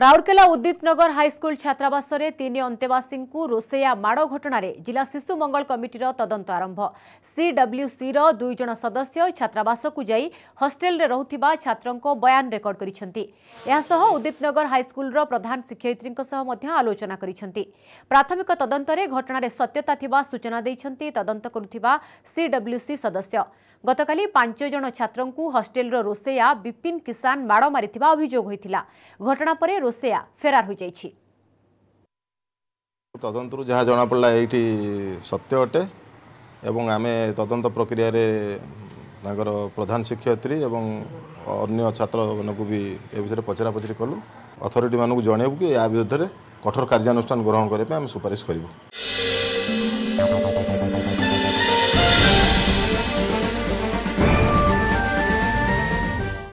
Rourkela Udit Nagar high school छात्रावास में तीन अंतेवासी रोषैया माड़ घटन में जिला शिशु मंगल कमिटीर तदंत आरंभ। सीडब्ल्यूसी दुई जन सदस्य छात्रावास को जाई हॉस्टल रुवा छात्रों बयान रेकर्ड कर उदित नगर हाई स्कूल प्रधान शिक्षयित्री आलोचना प्राथमिक तदंत में घटना सत्यता थिबा सूचना देइछंती तदंत करुथिबा सीडब्ल्यूसी सदस्य। गतकाली 5 जन छात्रों को हॉस्टल रोषैया विपिन किसान माड़ मारिथिबा अभियोग होइथिला। घटना परे रोषैया फेरार हो जाइछि। तदंत रु जहा जना पडला एठी सत्य अटे एवं आमे तदंत प्रक्रिया रे नगर प्रधान शिक्षयित्री एवं अन्य छात्र मन को भी ए विषय पचरा पचरी कलु। अथॉरिटी मान को जणेबु कि या विरुद्ध रे कठोर कार्यानुष्ठान ग्रहण करे पे हम सुपारिश करिवु।